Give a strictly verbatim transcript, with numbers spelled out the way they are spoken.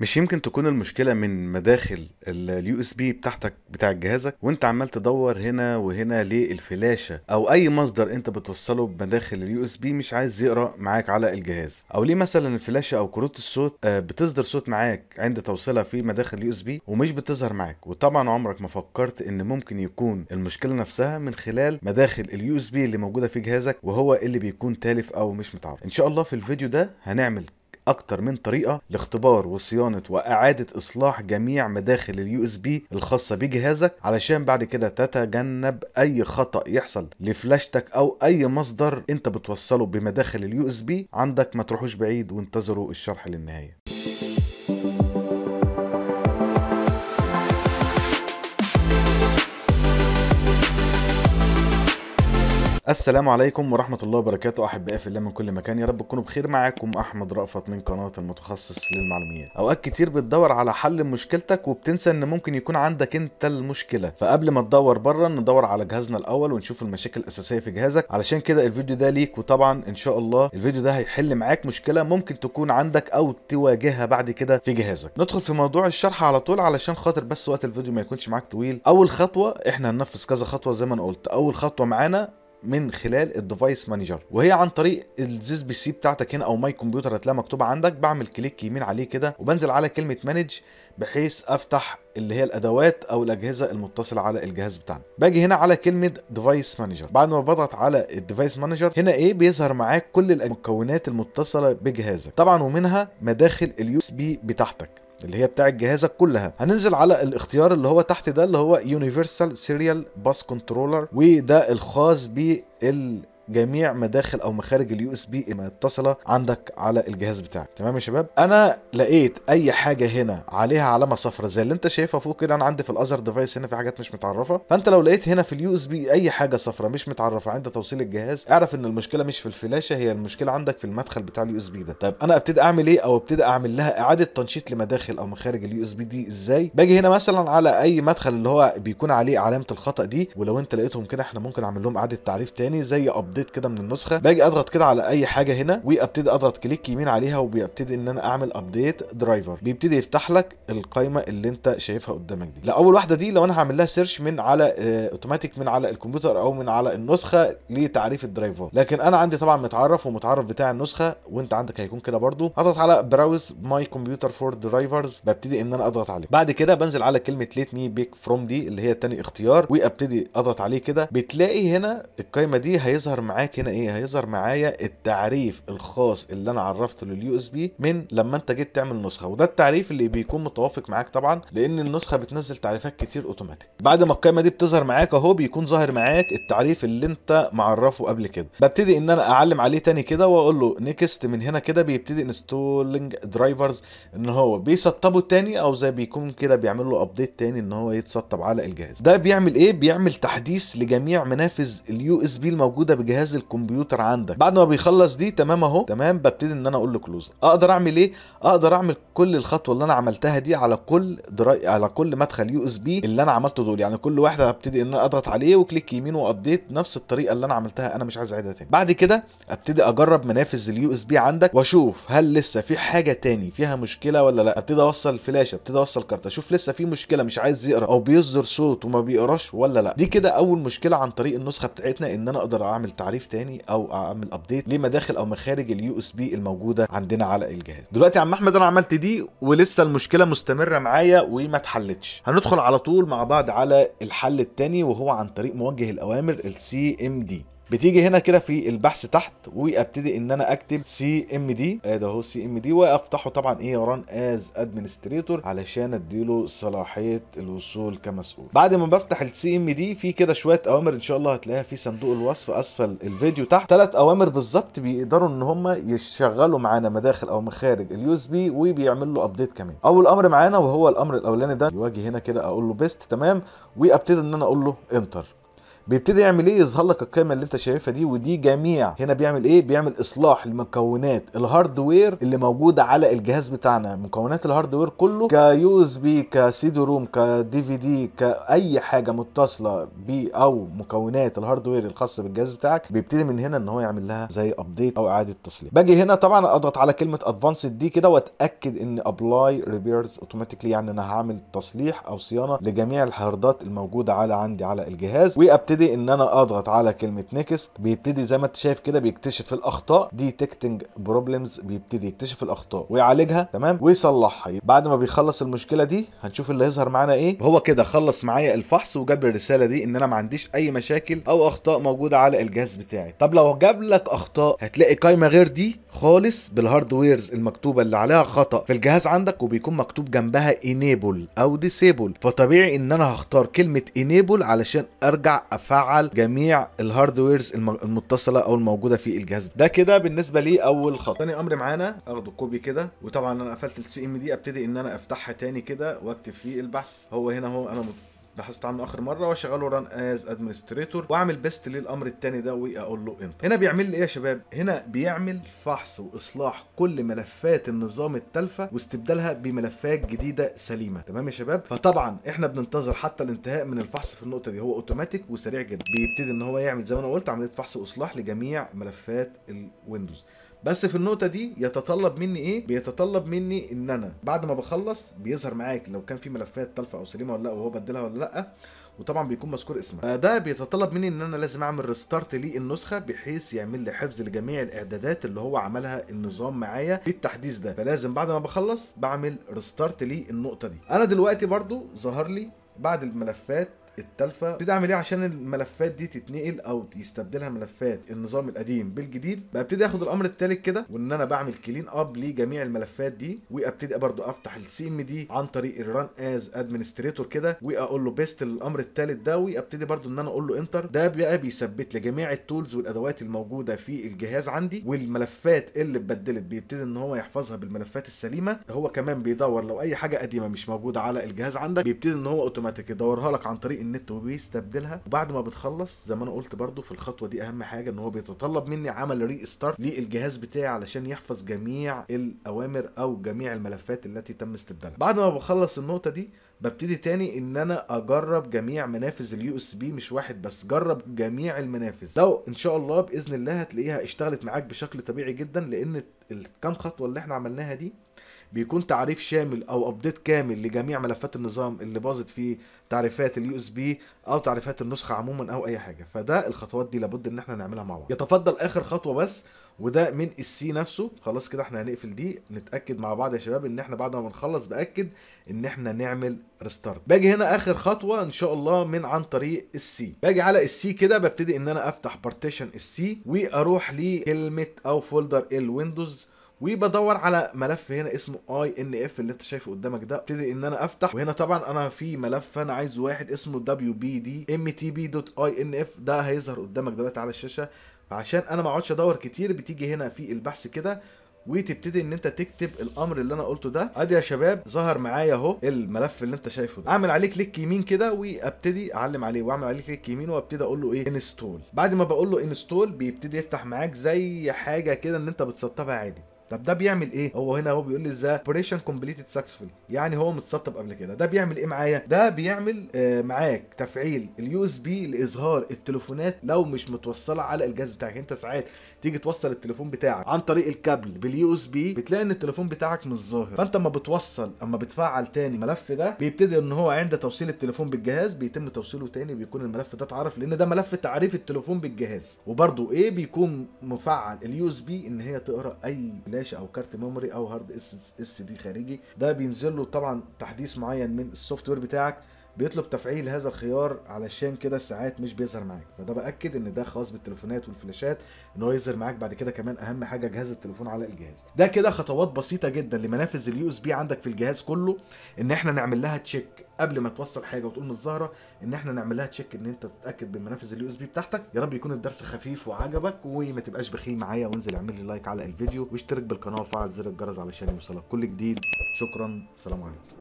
مش يمكن تكون المشكلة من مداخل اليو اس بي بتاعتك بتاع جهازك وانت عمال تدور هنا وهنا للفلاشة او اي مصدر انت بتوصله بمداخل اليو اس بي مش عايز يقرأ معاك على الجهاز، او ليه مثلا الفلاشة او كروت الصوت بتصدر صوت معاك عند توصيلها في مداخل اليو اس بي ومش بتظهر معاك. وطبعا عمرك ما فكرت ان ممكن يكون المشكلة نفسها من خلال مداخل اليو اس بي اللي موجودة في جهازك وهو اللي بيكون تالف او مش متعرف. ان شاء الله في الفيديو ده هنعمل اكتر من طريقه لاختبار وصيانه واعاده اصلاح جميع مداخل اليو اس بي الخاصه بجهازك، علشان بعد كده تتجنب اي خطا يحصل لفلاشتك او اي مصدر انت بتوصله بمداخل اليو اس بي عندك. ما تروحوش بعيد وانتظروا الشرح للنهايه. السلام عليكم ورحمة الله وبركاته أحبائي في الله من كل مكان، يا رب تكونوا بخير. معاكم أحمد رأفت من قناة المتخصص للمعلوميات. أوقات كتير بتدور على حل مشكلتك وبتنسى إن ممكن يكون عندك أنت المشكلة، فقبل ما تدور بره ندور على جهازنا الأول ونشوف المشاكل الأساسية في جهازك. علشان كده الفيديو ده ليك، وطبعا إن شاء الله الفيديو ده هيحل معاك مشكلة ممكن تكون عندك أو تواجهها بعد كده في جهازك. ندخل في موضوع الشرح على طول علشان خاطر بس وقت الفيديو ما يكونش معاك طويل. أول خطوة إحنا هننفذ كذا خطوة زي ما أنا قلت. أول خطوة معانا من خلال الديفايس مانجر، وهي عن طريق الزيز بي سي بتاعتك هنا او ماي كمبيوتر هتلاقيها مكتوبه عندك. بعمل كليك يمين عليه كده وبنزل على كلمه مانج بحيث افتح اللي هي الادوات او الاجهزه المتصله على الجهاز بتاعنا. باجي هنا على كلمه ديفايس مانجر. بعد ما بضغط على الديفايس مانجر هنا ايه بيظهر معاك كل المكونات المتصله بجهازك طبعا، ومنها مداخل اليو اس بي بتاعتك اللي هي بتاع جهازك كلها. هننزل على الاختيار اللي هو تحت ده اللي هو Universal Serial Bus Controller، وده الخاص بجميع مداخل او مخارج اليو اس بي المتصله عندك على الجهاز بتاعك. تمام يا شباب، انا لقيت اي حاجه هنا عليها علامه صفراء زي اللي انت شايفها فوق كده. انا عندي في الاذر ديفايس هنا في حاجات مش متعرفه، فانت لو لقيت هنا في اليو اس بي اي حاجه صفراء مش متعرفه عند توصيل الجهاز اعرف ان المشكله مش في الفلاشه، هي المشكله عندك في المدخل بتاع اليو اس بي ده. طيب انا ابتدي اعمل ايه او ابتدي اعمل لها اعاده تنشيط لمداخل او مخارج اليو اس بي دي ازاي؟ باجي هنا مثلا على اي مدخل اللي هو بيكون عليه علامه الخطا دي، ولو انت لقيتهم كده احنا ممكن اعمل لهم اعاده تعريف تاني زي ابديت كده من النسخه. باجي اضغط كده على اي حاجه هنا وابتدي اضغط كليك يمين عليها وبيبتدي ان انا اعمل ابديت درايفر، بيبتدي يفتح لك القائمه اللي انت شايفها قدامك دي. لا اول واحده دي لو انا هعمل لها سيرش من على اوتوماتيك من على الكمبيوتر او من على النسخه لتعريف الدرايفر، لكن انا عندي طبعا متعرف ومتعرف بتاع النسخه وانت عندك هيكون كده برده. اضغط على براوز ماي كمبيوتر فور درايفرز، ببتدي ان انا اضغط عليه. بعد كده بنزل على كلمه ليت مي بيك فروم دي اللي هي ثاني اختيار وابتدي اضغط عليه كده. بتلاقي هنا القائمه دي هيظهر معاك هنا ايه، هيظهر معايا التعريف الخاص اللي انا عرفته لليو اس بي من لما انت جيت تعمل نسخه، وده التعريف اللي بيكون متوافق معاك طبعا لان النسخه بتنزل تعريفات كتير اوتوماتيك. بعد ما القائمه دي بتظهر معاك اهو بيكون ظاهر معاك التعريف اللي انت معرفه قبل كده. ببتدي ان انا اعلم عليه تاني كده واقول له نيكست من هنا كده، بيبتدي انستولنج درايفرز ان هو بيسطبه تاني او زي بيكون كده بيعمل له ابديت تاني ان هو يتسطب على الجهاز. ده بيعمل ايه؟ بيعمل تحديث لجميع منافذ اليو اس بي الموجوده بجهاز الكمبيوتر عندك. بعد ما بيخلص دي تمام اهو تمام، ببتدي ان انا اقول له كلوز. اقدر اعمل ايه؟ اقدر اعمل كل الخطوه اللي انا عملتها دي على كل درا... على كل مدخل يو اس بي اللي انا عملته دول، يعني كل واحده هبتدي ان انا اضغط عليه وكليك يمين وابديت نفس الطريقه اللي انا عملتها، انا مش عايز اعيدها تاني. بعد كده ابتدي اجرب منافذ اليو اس بي عندك واشوف هل لسه في حاجه تاني فيها مشكله ولا لا. ابتدي اوصل فلاشه، ابتدي اوصل كارت، اشوف لسه في مشكله مش عايز يقرا او بيصدر صوت وما بيقراش ولا لا. دي كده اول مشكله عن طريق النسخه بتاعتنا ان انا اقدر اعمل تعريف تاني او اعمل ابديت لمداخل او مخارج اليو اس بي الموجوده عندنا على الجهاز. دلوقتي يا عم احمد انا عملت دي ولسه المشكله مستمره معايا وما اتحلتش. هندخل على طول مع بعض على الحل التاني وهو عن طريق موجه الاوامر السي ام دي. بتيجي هنا كده في البحث تحت وابتدي ان انا اكتب سي ام دي، ادي اهو سي ام دي، وافتحه طبعا ايه ران از ادمنستريتور علشان اديله صلاحيه الوصول كمسؤول. بعد ما بفتح السي ام دي في كده شويه اوامر ان شاء الله هتلاقيها في صندوق الوصف اسفل الفيديو تحت، ثلاث اوامر بالظبط بيقدروا ان هم يشغلوا معانا مداخل او مخارج اليو اس بي وبيعملوا له ابديت كمان. اول امر معانا وهو الامر الاولاني ده، يواجه هنا كده اقول له بيست تمام وابتدي ان انا اقول له انتر. بيبتدي يعمل ايه؟ يظهر لك القيمه اللي انت شايفها دي، ودي جميع. هنا بيعمل ايه؟ بيعمل اصلاح لمكونات الهاردوير اللي موجوده على الجهاز بتاعنا. مكونات الهاردوير كله كيو اس بي، كسيدي روم، كدي في دي، كاي حاجه متصله بيه او مكونات الهاردوير الخاصه بالجهاز بتاعك، بيبتدي من هنا ان هو يعمل لها زي ابديت او اعاده تصليح. باجي هنا طبعا اضغط على كلمه ادفانسد دي كده واتاكد ان ابلاي ريبيرز اوتوماتيكلي، يعني انا هعمل تصليح او صيانه لجميع الهاردات الموجوده على عندي على الجهاز. وابتدي ان انا اضغط على كلمه نيكست، بيبتدي زي ما انت شايف كده بيكتشف الاخطاء، ديتكتنج بروبلمز، بيبتدي يكتشف الاخطاء ويعالجها، تمام، ويصلحها. بعد ما بيخلص المشكله دي هنشوف اللي هيظهر معانا ايه. هو كده خلص معايا الفحص وجاب الرساله دي ان انا ما عنديش اي مشاكل او اخطاء موجوده على الجهاز بتاعي. طب لو جاب لك اخطاء هتلاقي قايمه غير دي خالص بالهاردويرز المكتوبه اللي عليها خطا في الجهاز عندك، وبيكون مكتوب جنبها enable او disable. فطبيعي ان انا هختار كلمه enable علشان ارجع افعل جميع الهاردويرز المتصله او الموجوده في الجهاز ده. كده بالنسبه لي اول خطوه. ثاني امر معانا اخده كوبي كده، وطبعا انا قفلت السي ام دي، ابتدي ان انا افتحها تاني كده واكتب فيه البحث. هو هنا هو انا بحثت عنه اخر مره، واشغله ران از ادمنستريتور، واعمل بيست للامر الثاني ده واقول له انت. هنا بيعمل لي ايه يا شباب؟ هنا بيعمل فحص واصلاح كل ملفات النظام التالفه واستبدالها بملفات جديده سليمه، تمام يا شباب؟ فطبعا احنا بننتظر حتى الانتهاء من الفحص في النقطه دي، هو اوتوماتيك وسريع جدا. بيبتدي ان هو يعمل زي ما انا قلت عمليه فحص واصلاح لجميع ملفات الويندوز. بس في النقطة دي يتطلب مني ايه؟ بيتطلب مني ان انا بعد ما بخلص بيظهر معاك لو كان في ملفات تالفة او سليمة ولا لا، وهو بدلها ولا لا، وطبعا بيكون مذكور اسمها. ده بيتطلب مني ان انا لازم اعمل ريستارت للنسخه بحيث يعمل لي حفظ لجميع الاعدادات اللي هو عملها النظام معايا في التحديث ده، فلازم بعد ما بخلص بعمل ريستارت للنقطة دي. انا دلوقتي برضو ظهر لي بعد الملفات التالفه، ابتدي اعمل ايه عشان الملفات دي تتنقل او يستبدلها ملفات النظام القديم بالجديد؟ ببتدي اخد الامر الثالث كده، وان انا بعمل كلين اب لجميع الملفات دي، وابتدي برضو افتح السي ام دي عن طريق الران از ادمنستريتور كده، واقول له بيست للامر الثالث ده، وابتدي برضو ان انا اقول له انتر. ده بقى بيثبت لي جميع التولز والادوات الموجوده في الجهاز عندي، والملفات اللي اتبدلت بيبتدي ان هو يحفظها بالملفات السليمه. هو كمان بيدور لو اي حاجه قديمه مش موجوده على الجهاز عندك، بيبتدي ان هو اوتوماتيك يدورها لك عن طريق النت وبيستبدلها. وبعد ما بتخلص زي ما انا قلت برضو في الخطوه دي اهم حاجه ان هو بيتطلب مني عمل ري ستارت للجهاز بتاعي علشان يحفظ جميع الاوامر او جميع الملفات التي تم استبدالها. بعد ما بخلص النقطه دي ببتدي تاني ان انا اجرب جميع منافذ اليو اس بي، مش واحد بس، جرب جميع المنافذ. لو ان شاء الله باذن الله هتلاقيها اشتغلت معاك بشكل طبيعي جدا، لان الكام خطوه اللي احنا عملناها دي بيكون تعريف شامل او ابديت كامل لجميع ملفات النظام اللي باظت فيه، تعريفات اليو اس بي او تعريفات النسخه عموما او اي حاجه. فده الخطوات دي لابد ان احنا نعملها مع بعض. يتفضل اخر خطوه بس، وده من السي نفسه. خلاص كده احنا هنقفل دي، نتاكد مع بعض يا شباب ان احنا بعد ما بنخلص باكد ان احنا نعمل ريستارت. باجي هنا اخر خطوه ان شاء الله من عن طريق السي. باجي على السي كده، ببتدي ان انا افتح بارتيشن السي، واروح لكلمه او فولدر الويندوز، وبدور على ملف هنا اسمه اي ان اف اللي انت شايفه قدامك ده. ابتدي ان انا افتح، وهنا طبعا انا في ملف انا عايزه واحد اسمه wpdmtp.inf، ده هيظهر قدامك دلوقتي على الشاشه. فعشان انا ما اقعدش ادور كتير بتيجي هنا في البحث كده، وتبتدي ان انت تكتب الامر اللي انا قلته ده. ادي يا شباب ظهر معايا اهو الملف اللي انت شايفه ده. اعمل عليه كليك يمين كده وابتدي اعلم عليه، واعمل عليه كليك يمين وابتدي اقول له ايه انستول. بعد ما بقول له انستول بيبتدي يفتح معاك زي حاجه كده ان انت بتسطبها عادي. طب ده بيعمل ايه؟ هو هنا هو بيقول لي ذا اوبريشن كومبليتد سكسسفولي، يعني هو متسطب قبل كده. ده بيعمل ايه معايا؟ ده بيعمل آه معاك تفعيل اليو اس بي لاظهار التليفونات لو مش متوصله على الجهاز بتاعك. انت ساعات تيجي توصل التليفون بتاعك عن طريق الكابل باليو اس بي، بتلاقي ان التليفون بتاعك مش ظاهر. فانت اما بتوصل، اما بتفعل تاني الملف ده، بيبتدي ان هو عند توصيل التليفون بالجهاز بيتم توصيله تاني، بيكون الملف ده اتعرف، لان ده ملف تعريف التليفون بالجهاز. وبرده ايه بيكون مفعل اليو اس بي ان هي تقرا اي او كارت ميموري او هارد اس اس دي خارجي. ده بينزل له طبعا تحديث معين من السوفت وير بتاعك، بيطلب تفعيل هذا الخيار، علشان كده ساعات مش بيظهر معاك. فده باكد ان ده خاص بالتليفونات والفلاشات ان هو يظهر معاك بعد كده. كمان اهم حاجه جهاز التليفون على الجهاز ده. كده خطوات بسيطه جدا لمنافذ اليو اس بي عندك في الجهاز كله، ان احنا نعمل لها تشيك قبل ما توصل حاجه وتقول مش ظاهره، ان احنا نعمل لها تشيك ان انت تتاكد بالمنافذ اليو اس بي بتاعتك. يا رب يكون الدرس خفيف وعجبك، وما تبقاش بخيل معايا، وانزل اعمل لي لايك على الفيديو واشترك بالقناه وفعل زر الجرس علشان يوصلك كل جديد. شكرا، سلام عليكم.